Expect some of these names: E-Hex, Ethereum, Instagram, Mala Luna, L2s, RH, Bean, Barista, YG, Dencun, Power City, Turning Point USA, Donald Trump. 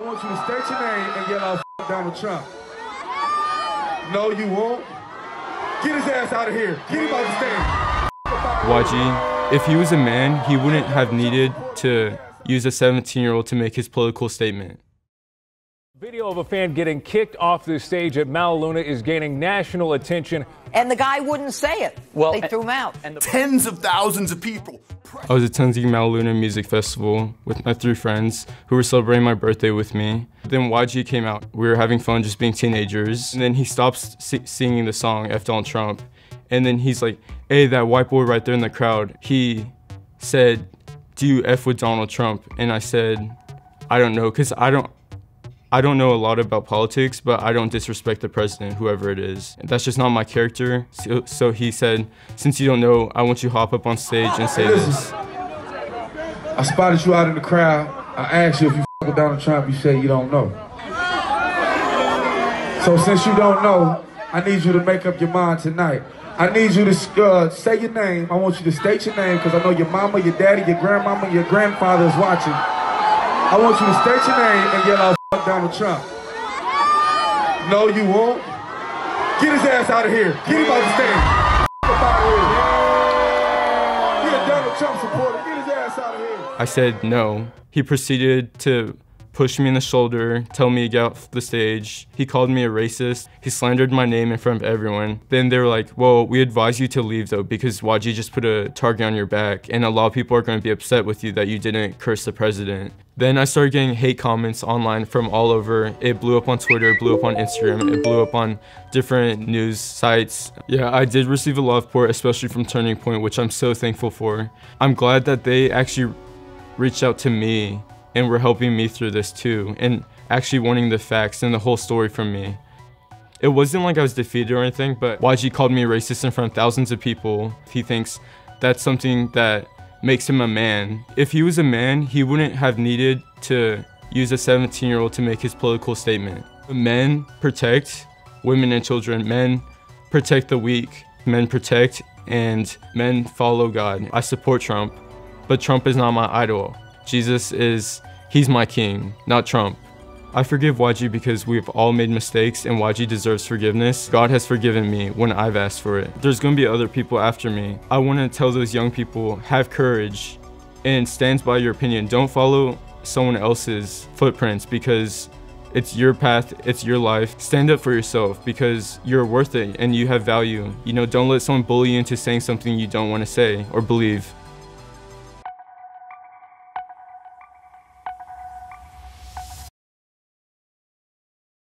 I want you to state your name and yell out F Donald Trump. No, you won't. Get his ass out of here. Get him out of the stage. YG, if he was a man, he wouldn't have needed to use a 17-year-old to make his political statement. Video of a fan getting kicked off the stage at Mala Luna is gaining national attention. And the guy wouldn't say it. Well, they threw him out. And tens of thousands of people. I was attending Mala Luna Music Festival with my three friends who were celebrating my birthday with me. Then YG came out. We were having fun just being teenagers. And then he stops singing the song, F Donald Trump. And then he's like, hey, that white boy right there in the crowd. He said, do you F with Donald Trump? And I said, I don't know, because I don't know a lot about politics, but I don't disrespect the president, whoever it is. That's just not my character. So he said, since you don't know, I want you to hop up on stage and say this. I spotted you out in the crowd. I asked you if you f*** with Donald Trump, you say you don't know. So since you don't know, I need you to make up your mind tonight. I need you to say your name. I want you to state your name, because I know your mama, your daddy, your grandmama, your grandfather is watching. I want you to state your name and yell out F Donald Trump. No, you won't. Get his ass out of here. Get him out of the stage. You're a Donald Trump supporter. Get his ass out of here. I said no. He proceeded to push me in the shoulder, tell me to get off the stage. He called me a racist. He slandered my name in front of everyone. Then they were like, well, we advise you to leave though, because YG just put a target on your back and a lot of people are gonna be upset with you that you didn't curse the president. Then I started getting hate comments online from all over. It blew up on Twitter, it blew up on Instagram, it blew up on different news sites. Yeah, I did receive a lot of support, especially from Turning Point, which I'm so thankful for. I'm glad that they actually reached out to me and were helping me through this too, and actually wanting the facts and the whole story from me. It wasn't like I was defeated or anything, but YG called me a racist in front of thousands of people. He thinks that's something that makes him a man. If he was a man, he wouldn't have needed to use a 17-year-old to make his political statement. Men protect women and children. Men protect the weak. Men protect and men follow God. I support Trump, but Trump is not my idol. Jesus is, he's my king, not Trump. I forgive YG because we've all made mistakes and YG deserves forgiveness. God has forgiven me when I've asked for it. There's gonna be other people after me. I wanna tell those young people, have courage and stand by your opinion. Don't follow someone else's footprints because it's your path, it's your life. Stand up for yourself because you're worth it and you have value. You know, don't let someone bully you into saying something you don't wanna say or believe.